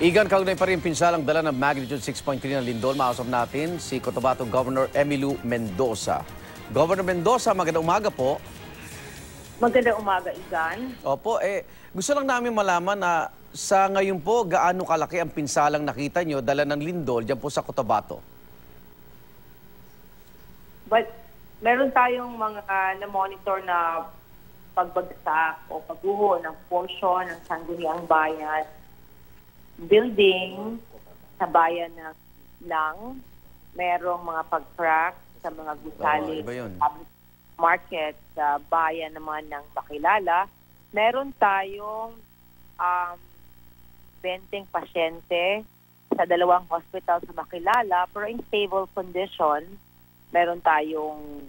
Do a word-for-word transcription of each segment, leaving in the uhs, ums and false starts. Igan, kaugnay pa rin pinsalang dala ng magnitude six point three na lindol. Mausap natin si Cotabato Governor Emmylou Mendoza. Governor Mendoza, magandang umaga po. Magandang umaga, Igan. Opo, eh, gusto lang namin malaman na sa ngayon po, gaano kalaki ang pinsalang nakita nyo dala ng lindol dyan po sa Cotabato? But, meron tayong mga uh, na-monitor na pagbagsak o pagguho ng portion ng sangguniang bayan, building sa bayan ng Lang, merong mga pag-crack sa mga gusali, oh, market sa uh, bayan naman ng Bakilala. Meron tayong um, twenty pasyente sa dalawang hospital sa Bakilala pero in stable condition. Meron tayong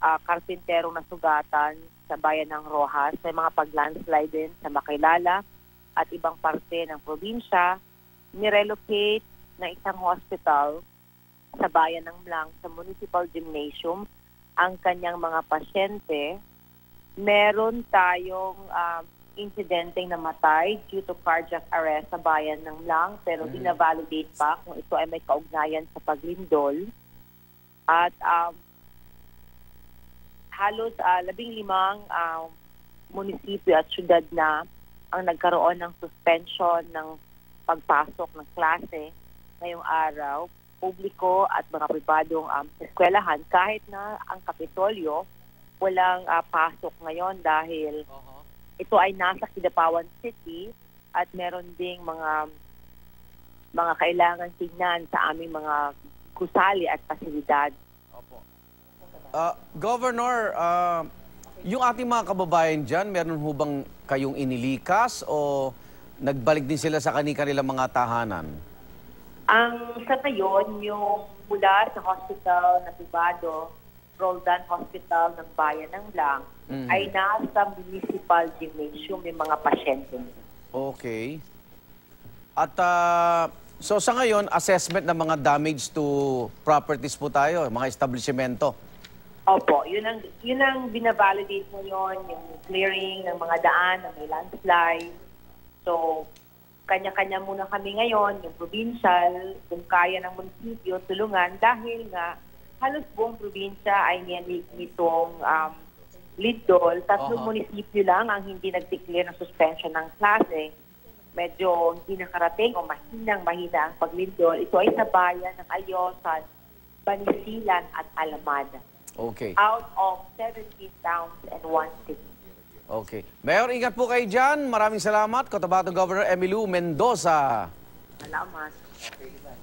uh, karpinterong nasugatan sa bayan ng Rojas. May mga pag-landslide din sa Bakilala at ibang parte ng probinsya. Nirelocate na isang hospital sa bayan ng Blanc sa municipal gymnasium ang kanyang mga pasyente. Meron tayong um, insidenteng namatay due to cardiac arrest sa bayan ng Lang pero mm. dinavalidate pa kung ito ay may kaugnayan sa paglindol. At um, halos uh, labing limang uh, munisipyo at syudad na ang nagkaroon ng suspension ng pagpasok ng klase ngayong araw, publiko at mga pribadong um, eskwelahan, kahit na ang Kapitolyo walang uh, pasok ngayon dahil uh-huh. ito ay nasa Kidapawan City at meron ding mga mga kailangan tingnan sa aming mga gusali at pasilidad. Opo. Uh, Governor, uh, yung ating mga kababayan dyan, meron ho bang kayong inilikas o nagbalik din sila sa kanilang mga tahanan? Ang sa ngayon, yung mula sa hospital na pribado, Roldan Hospital ng bayan ng Lang, mm-hmm. ay nasa municipal gymnasium ng mga pasyente. Okay. At uh, so sa ngayon, assessment ng mga damage to properties po tayo, mga establishmento. Opo, yun ang, yun ang binavalidate ngayon, yung clearing ng mga daan na may landslide. So, kanya-kanya muna kami ngayon, yung provincial, kung kaya ng munisipyo, tulungan dahil nga halos buong probinsya ay niyanig nitong um, lindol. Tatlong uh-huh. munisipyo lang ang hindi nag-declare ng suspension ng klase. Medyo hindi nakarating o mahinang-mahina ang paglindol. Ito ay sa bayan ng Alyosan, Banisilan at Alamada. Okay. Out of seventeen towns and one city. Okay. Mayor, ingat po kayo dyan. Maraming salamat. Cotabato Governor Emmylou Mendoza. Salamat.